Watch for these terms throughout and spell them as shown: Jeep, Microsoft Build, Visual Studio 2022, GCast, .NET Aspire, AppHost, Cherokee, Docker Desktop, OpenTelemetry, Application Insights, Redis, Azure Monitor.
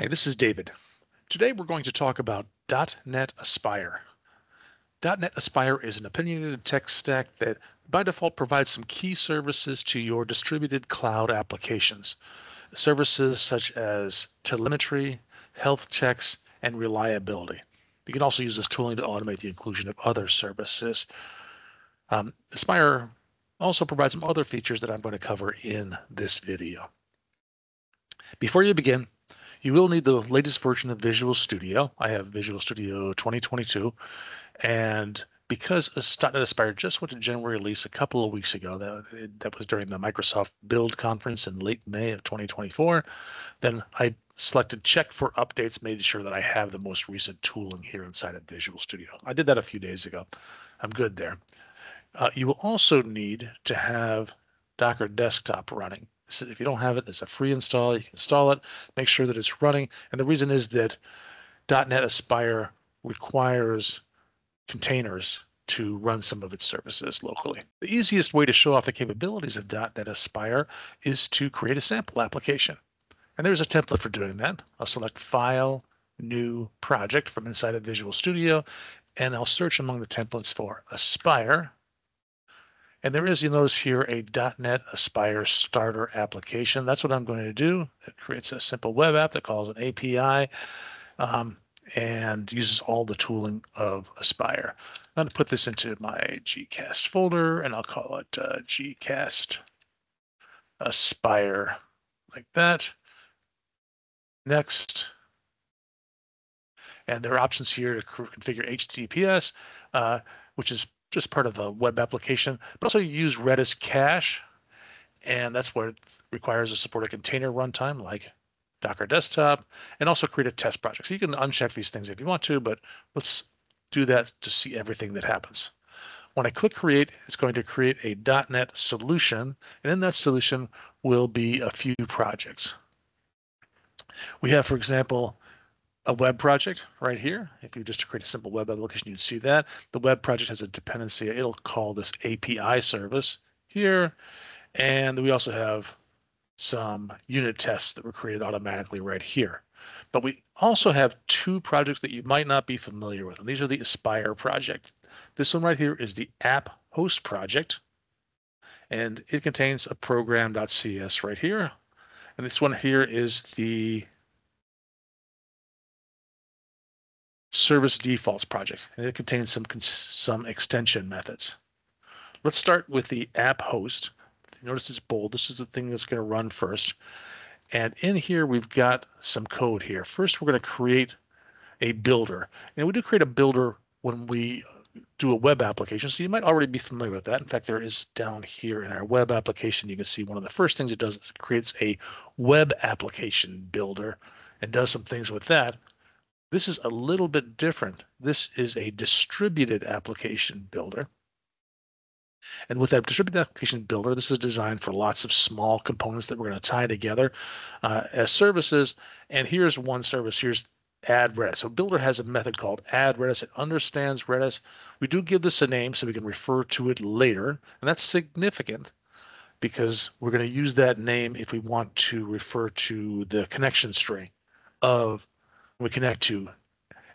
Hi, this is David. Today we're going to talk about .NET Aspire. .NET Aspire is an opinionated tech stack that by default provides some key services to your distributed cloud applications. Services such as telemetry, health checks, and reliability. You can also use this tooling to automate the inclusion of other services. Aspire also provides some other features that I'm going to cover in this video. Before you begin, you will need the latest version of Visual Studio. I have Visual Studio 2022. And because .NET Aspire just went to general release a couple of weeks ago, that was during the Microsoft Build conference in late May of 2024, then I selected check for updates, made sure that I have the most recent tooling here inside of Visual Studio. I did that a few days ago. I'm good there. You will also need to have Docker Desktop running. So if you don't have it, it's a free install. You can install it, make sure that it's running. And the reason is that .NET Aspire requires containers to run some of its services locally. The easiest way to show off the capabilities of .NET Aspire is to create a sample application. And there's a template for doing that. I'll select File, New Project from inside of Visual Studio, and I'll search among the templates for Aspire. And there is, you notice here, a .NET Aspire starter application. That's what I'm going to do. It creates a simple web app that calls an API and uses all the tooling of Aspire. I'm going to put this into my GCast folder, and I'll call it GCast Aspire, like that. Next. And there are options here to configure HTTPS, which is just part of the web application, but also you use Redis cache, and that's where it requires a supported container runtime like Docker Desktop, and also create a test project. So you can uncheck these things if you want to, but let's do that to see everything that happens. When I click create, it's going to create a .NET solution, and in that solution will be a few projects. We have, for example, a web project right here. If you just create a simple web application, you'd see that. The web project has a dependency. It'll call this API service here. And we also have some unit tests that were created automatically right here. But we also have two projects that you might not be familiar with. And these are the Aspire project. This one right here is the AppHost project. And it contains a program.cs right here. And this one here is the service defaults project, and it contains some extension methods. Let's start with the app host. Notice it's bold. This is the thing that's going to run first. And in here, we've got some code here. First, we're going to create a builder. And we do create a builder when we do a web application, so you might already be familiar with that. In fact, there is down here in our web application, you can see one of the first things it does is it creates a web application builder and does some things with that. This is a little bit different. This is a distributed application builder. And with that distributed application builder, this is designed for lots of small components that we're going to tie together as services. And here's one service. Here's add Redis. So builder has a method called add Redis. It understands Redis. We do give this a name so we can refer to it later. And that's significant because we're going to use that name if we want to refer to the connection string of we connect to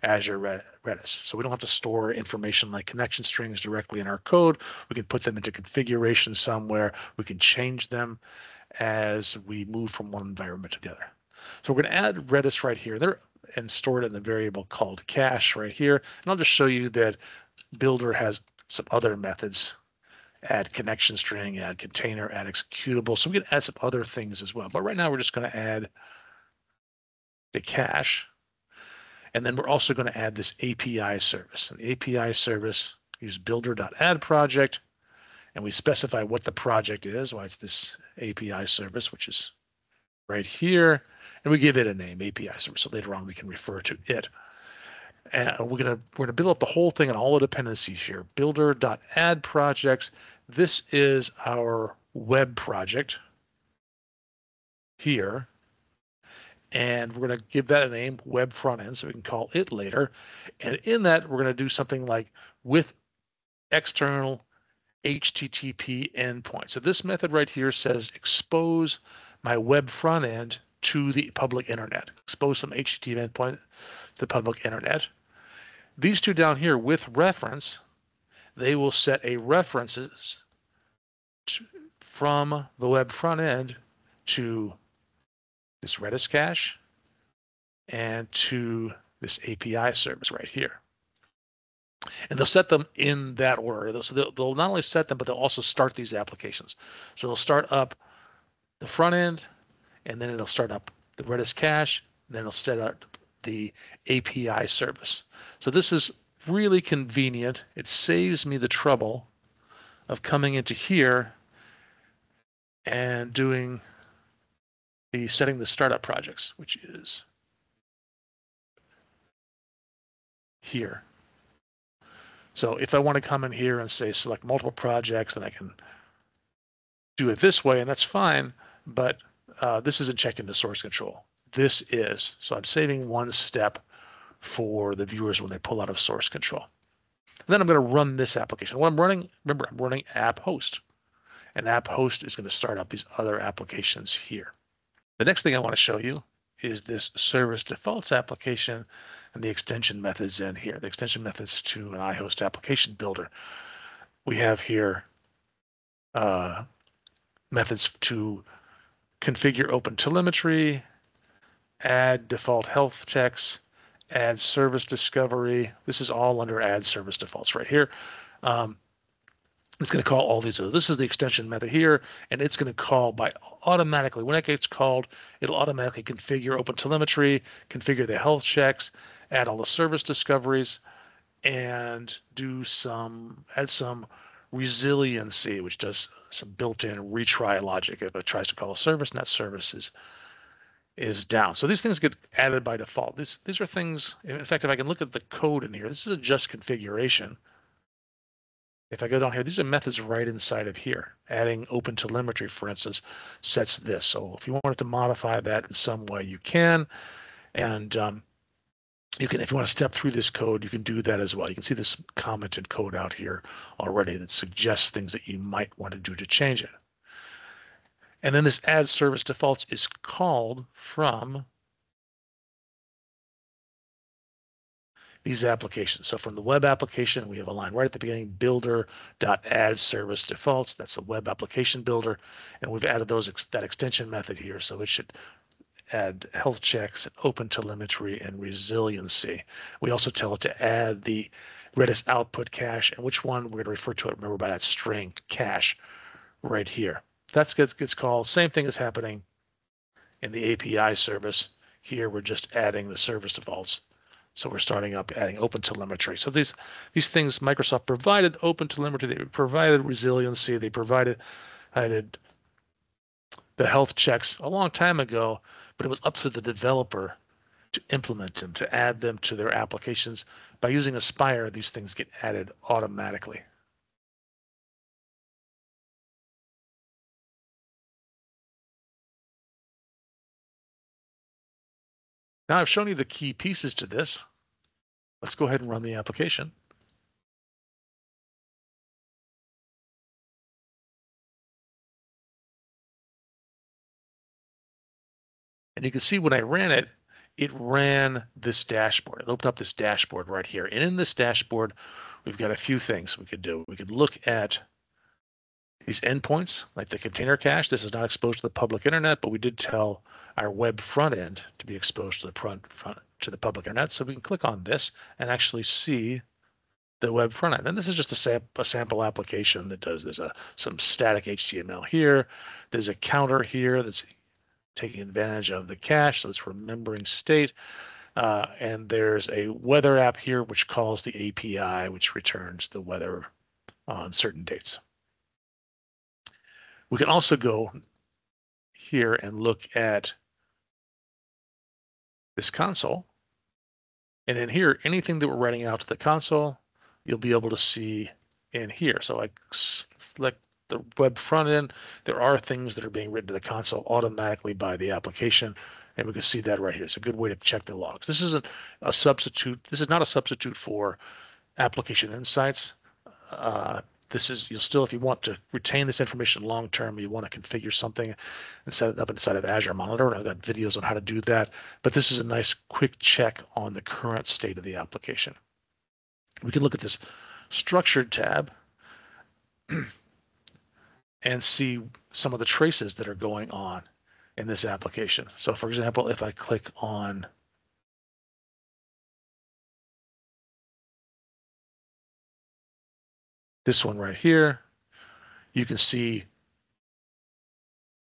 Azure Redis. So we don't have to store information like connection strings directly in our code. We can put them into configuration somewhere. We can change them as we move from one environment to the other. So we're going to add Redis right here there and store it in a variable called cache right here. And I'll just show you that Builder has some other methods. Add connection string, add container, add executable. So we can add some other things as well. But right now we're just going to add the cache. And then we're also going to add this API service. And the API service use builder.add project, and we specify what the project is. Why it's this API service, which is right here, and we give it a name, API service. So later on, we can refer to it. And we're gonna build up the whole thing and all the dependencies here. Builder.add projects. This is our web project here. And we're going to give that a name, web front end, so we can call it later. And in that, we're going to do something like with external HTTP endpoint. So this method right here says expose my web front end to the public internet, expose some HTTP endpoint to the public internet. These two down here with reference, they will set a references to, from the web front end to this Redis cache and to this API service right here. And they'll set them in that order. So they'll not only set them, but they'll also start these applications. So they'll start up the front end, and then it'll start up the Redis cache, and then it'll set up the API service. So this is really convenient. It saves me the trouble of coming into here and doing the setting the startup projects, which is here. So if I want to come in here and say select multiple projects, then I can do it this way, and that's fine, but this isn't checked into source control. This is. So I'm saving one step for the viewers when they pull out of source control. And then I'm going to run this application. When I'm running, remember, I'm running AppHost, and AppHost is going to start up these other applications here. The next thing I want to show you is this service defaults application and the extension methods in here. The extension methods to an iHost application builder. We have here methods to configure OpenTelemetry, add default health checks, add service discovery. This is all under add service defaults right here. It's going to call all these. This is the extension method here, and it's going to call by automatically. When it gets called, it'll automatically configure OpenTelemetry, configure the health checks, add all the service discoveries, and do some add some resiliency, which does some built-in retry logic. If it tries to call a service, and that service is down. So these things get added by default. These are things. In fact, if I can look at the code in here, this is a just configuration. If I go down here, these are methods right inside of here. Adding OpenTelemetry, for instance, sets this. So if you wanted to modify that in some way, you can. And you can, if you want to step through this code, you can do that as well. You can see this commented code out here already that suggests things that you might want to do to change it. And then this add service defaults is called from these applications. So from the web application, we have a line right at the beginning, builder.add service defaults. That's a web application builder. And we've added those that extension method here. So it should add health checks, and OpenTelemetry, and resiliency. We also tell it to add the Redis output cache, and which one we're going to refer to it, remember, by that string cache right here. That gets called. Same thing is happening in the API service. Here we're just adding the service defaults. So we're starting up adding OpenTelemetry. So these things, Microsoft provided OpenTelemetry, they provided resiliency, they provided the health checks a long time ago, but it was up to the developer to implement them, to add them to their applications. By using Aspire, these things get added automatically. Now I've shown you the key pieces to this. Let's go ahead and run the application. And you can see when I ran it, it ran this dashboard. It opened up this dashboard right here. And in this dashboard, we've got a few things we could do. We could look at these endpoints, like the container cache. This is not exposed to the public internet, but we did tell our web front end to be exposed to the public internet. So we can click on this and actually see the web front end. And this is just a sample application that does this. Some static HTML here. There's a counter here that's taking advantage of the cache, so it's remembering state. And there's a weather app here which calls the API, which returns the weather on certain dates. We can also go here and look at this console. And in here, anything that we're writing out to the console, you'll be able to see in here. So I select the web front end. There are things that are being written to the console automatically by the application. And we can see that right here. It's a good way to check the logs. This isn't a substitute. This is not a substitute for Application Insights. this is, you'll still, if you want to retain this information long term, you want to configure something and set it up inside of Azure Monitor. And I've got videos on how to do that, but this is a nice quick check on the current state of the application. We can look at this structured tab and see some of the traces that are going on in this application. So for example, if I click on this one right here, you can see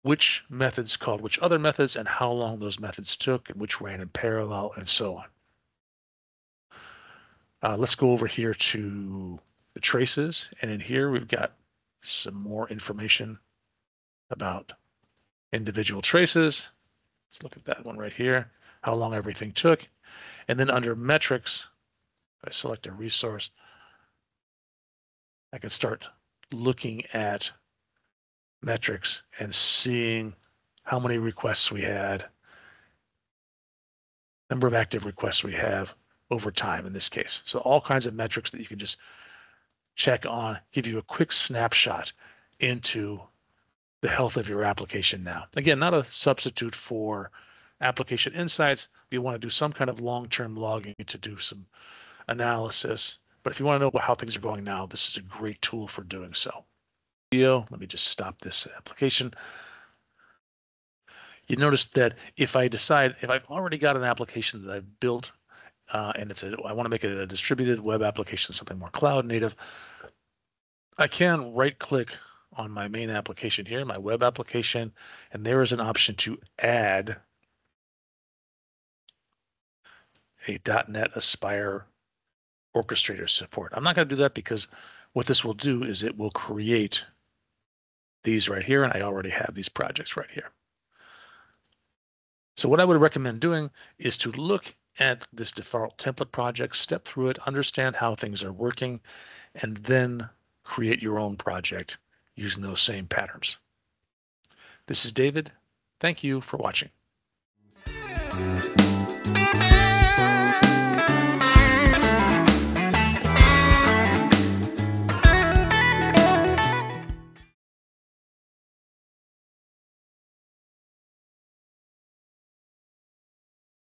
which methods called which other methods and how long those methods took and which ran in parallel and so on. Let's go over here to the traces, and in here we've got some more information about individual traces. Let's look at that one right here, how long everything took. And then under metrics, if I select a resource, I can start looking at metrics and seeing how many requests we had, number of active requests we have over time in this case. So all kinds of metrics that you can just check on, give you a quick snapshot into the health of your application now. Again, not a substitute for Application Insights. You want to do some kind of long-term logging to do some analysis. But if you want to know about how things are going now, this is a great tool for doing so. Let me just stop this application. You notice that if I decide, if I've already got an application that I've built, and it's I want to make it a distributed web application, something more cloud native, I can right-click on my main application here, my web application, and there is an option to add a .NET Aspire orchestrator support. I'm not going to do that because what this will do is it will create these right here, and I already have these projects right here. So what I would recommend doing is to look at this default template project, step through it, understand how things are working, and then create your own project using those same patterns. This is David. Thank you for watching.